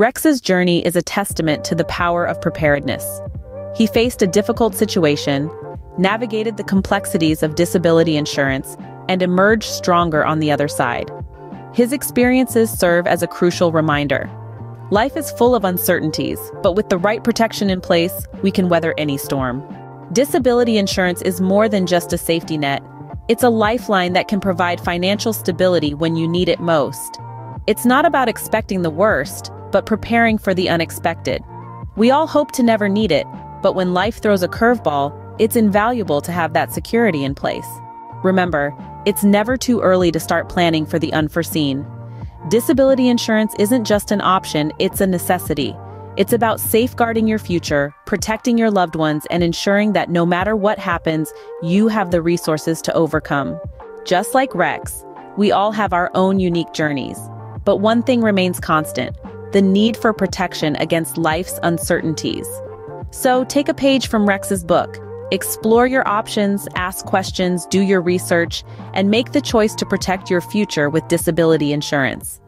Rex's journey is a testament to the power of preparedness. He faced a difficult situation, navigated the complexities of disability insurance, and emerged stronger on the other side. His experiences serve as a crucial reminder. Life is full of uncertainties, but with the right protection in place, we can weather any storm. Disability insurance is more than just a safety net. It's a lifeline that can provide financial stability when you need it most. It's not about expecting the worst, but preparing for the unexpected. We all hope to never need it, but when life throws a curveball, it's invaluable to have that security in place. Remember, it's never too early to start planning for the unforeseen. Disability insurance isn't just an option, it's a necessity. It's about safeguarding your future, protecting your loved ones, and ensuring that no matter what happens, you have the resources to overcome. Just like Rex, we all have our own unique journeys. But one thing remains constant: the need for protection against life's uncertainties. So take a page from Rex's book, explore your options, ask questions, do your research, and make the choice to protect your future with disability insurance.